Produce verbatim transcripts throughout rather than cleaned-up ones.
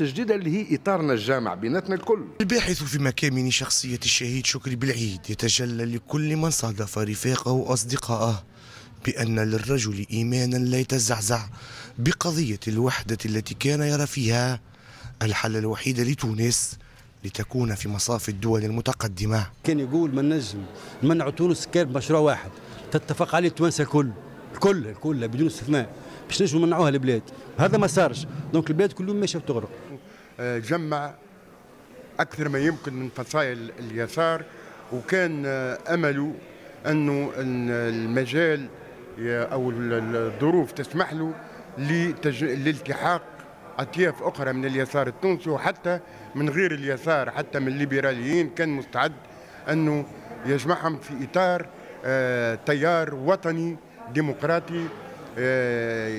منافسه جديده اللي هي اطارنا الجامع بيناتنا الكل. الباحث في مكامن شخصيه الشهيد شكري بلعيد يتجلى لكل من صادف رفاقه واصدقائه بان للرجل ايمانا لا يتزعزع بقضيه الوحده التي كان يرى فيها الحل الوحيد لتونس لتكون في مصاف الدول المتقدمه. كان يقول ما نجم منع تونس كان بمشروع واحد تتفق عليه التوانسه الكل الكل الكل بدون استثناء باش نجموا منعوها البلاد، هذا ما صارش، دونك البلاد كل يوم ماشيه بتغرق. جمع اكثر ما يمكن من فصائل اليسار وكان امله انه المجال او الظروف تسمح له للالتحاق اطياف اخرى من اليسار التونسي وحتى من غير اليسار، حتى من الليبراليين كان مستعد انه يجمعهم في اطار تيار وطني ديمقراطي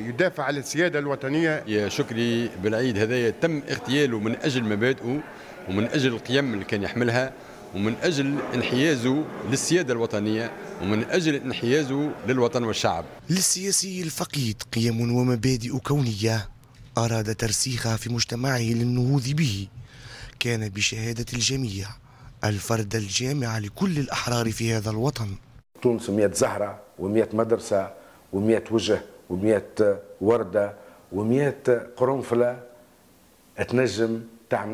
يدافع على السيادة الوطنية. يا شكري بلعيد هذايا تم اغتياله من أجل مبادئه ومن أجل القيم اللي كان يحملها ومن أجل انحيازه للسيادة الوطنية ومن أجل انحيازه للوطن والشعب. للسياسي الفقيد قيم ومبادئ كونية أراد ترسيخها في مجتمعه للنهوض به. كان بشهادة الجميع الفرد الجامع لكل الأحرار في هذا الوطن. تونس مئة زهرة ومئة مدرسة ومئة وجه ومئة وردة ومئة قرنفلة تنجم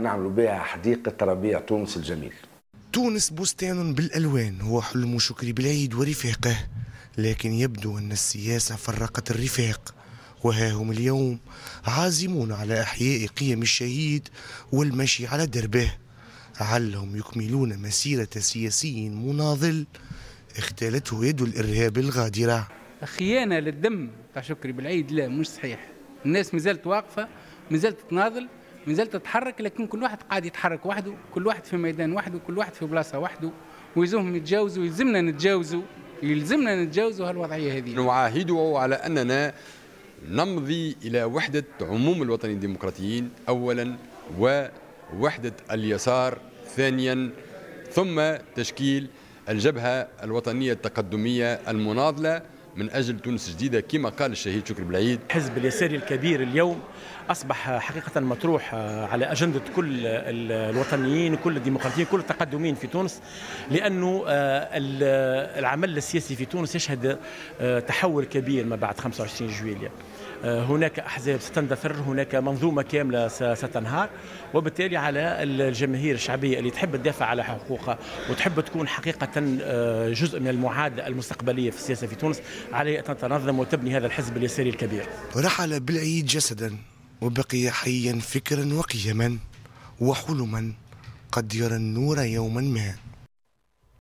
نعملوا بها حديقة ربيع تونس الجميل. تونس بستان بالألوان هو حلم شكري بلعيد ورفاقه، لكن يبدو أن السياسة فرقت الرفاق، وها هم اليوم عازمون على إحياء قيم الشهيد والمشي على دربه، علهم يكملون مسيرة سياسي مناضل اختالته يد الإرهاب الغادرة. خيانة للدم تاع شكري بلعيد لا مش صحيح، الناس مازالت واقفة، مازالت تناضل، مازالت تتحرك، لكن كل واحد قاعد يتحرك وحده، كل واحد في ميدان وحده، كل واحد في بلاصة وحده، ويلزمهم يتجاوزوا، يلزمنا نتجاوزوا، يلزمنا نتجاوزوا هالوضعية هذه. نعاهده على أننا نمضي إلى وحدة عموم الوطنيين الديمقراطيين أولا، ووحدة اليسار ثانيا، ثم تشكيل الجبهة الوطنية التقدمية المناضلة من أجل تونس جديدة كما قال الشهيد شكري بلعيد. الحزب اليساري الكبير اليوم أصبح حقيقة مطروح على أجندة كل الوطنيين وكل الديمقراطيين وكل التقدمين في تونس، لأنه العمل السياسي في تونس يشهد تحول كبير ما بعد خمسة وعشرين جويلية. هناك أحزاب ستندثر، هناك منظومة كاملة ستنهار، وبالتالي على الجماهير الشعبية اللي تحب تدافع على حقوقها وتحب تكون حقيقة جزء من المعادلة المستقبلية في السياسة في تونس عليه أن تتنظم وتبني هذا الحزب اليساري الكبير. رحل بلعيد جسدا وبقي حيا فكرا وقيما وحلما قد يرى النور يوما ما.